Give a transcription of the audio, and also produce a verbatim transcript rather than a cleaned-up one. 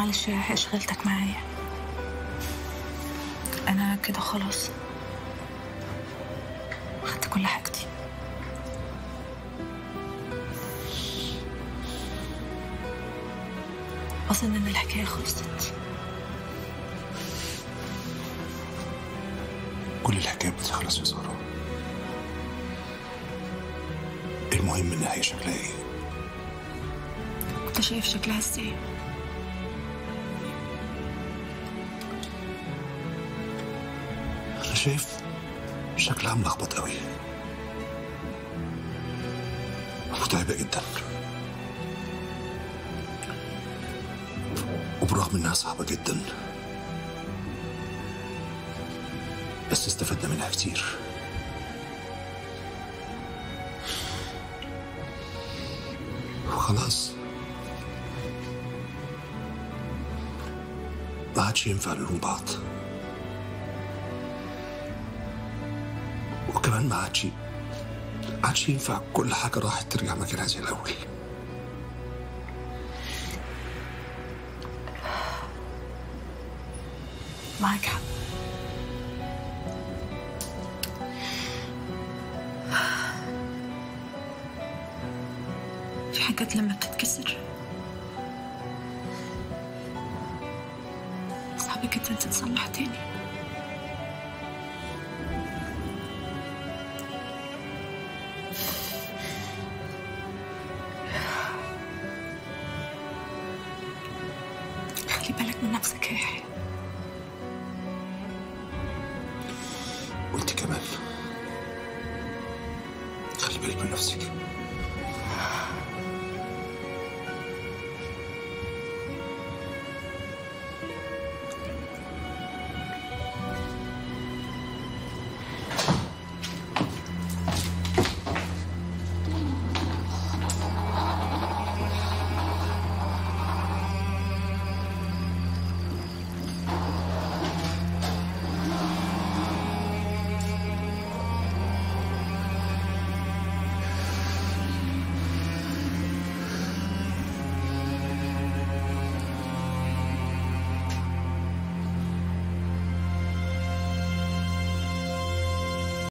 معلش يا اشغلتك معايا. انا كده خلاص خدت كل حاجتي. اظن ان الحكايه خلصت. كل الحكايه بتخلص يا ساره. المهم النهايه شكلها ايه؟ انت شايف شكلها ازاي؟ شايف شكلها ملخبط قوي ومتعبه جدا، وبرغم انها صعبه جدا بس استفدنا منها كتير. وخلاص ما عادش ينفع نلوم بعض، وكمان ما عادش ما عادش ينفع كل حاجة راحت ترجع مكانها زي الأول. معاك حق. في حاجات لما بتتكسر صعب جدا تتصلح تاني. خلي بالك من نفسك يا يحيى. وانت كمان خلي بالك من نفسك.